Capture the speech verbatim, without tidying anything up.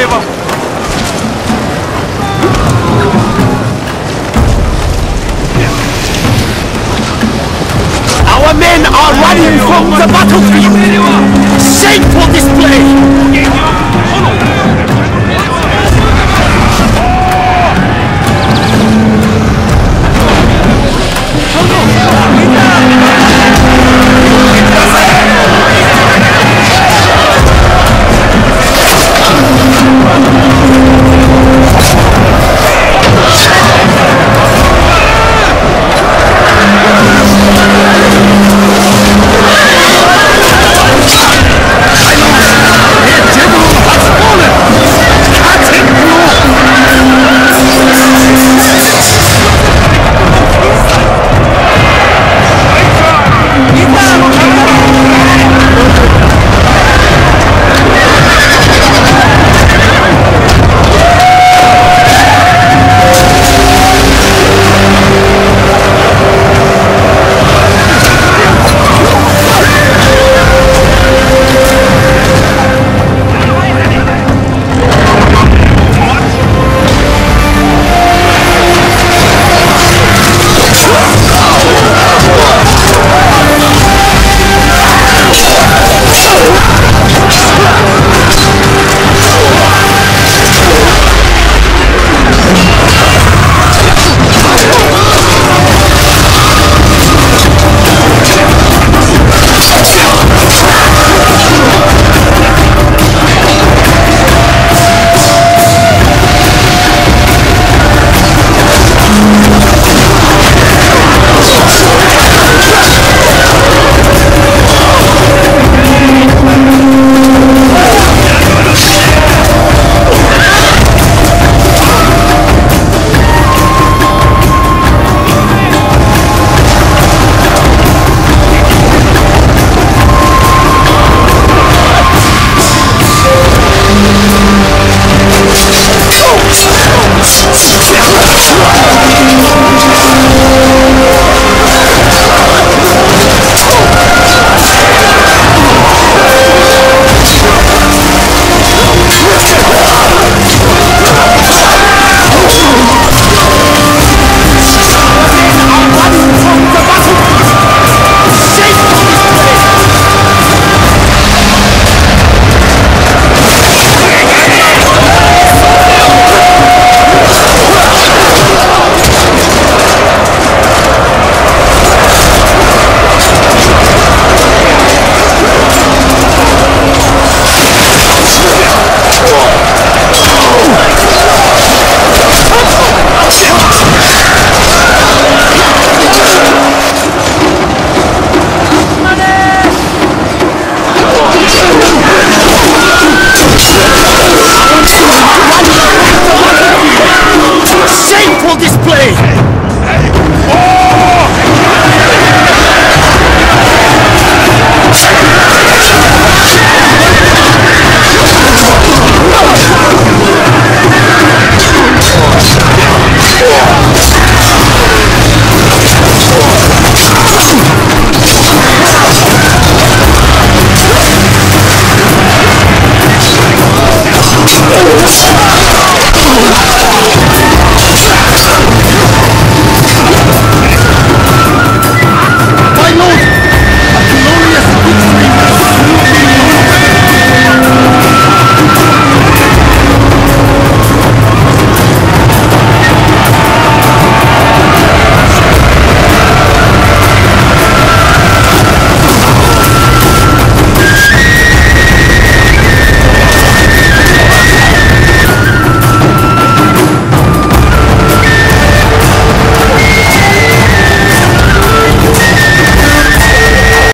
gave up. Our men are running from the battlefield. Shameful display. Let's go.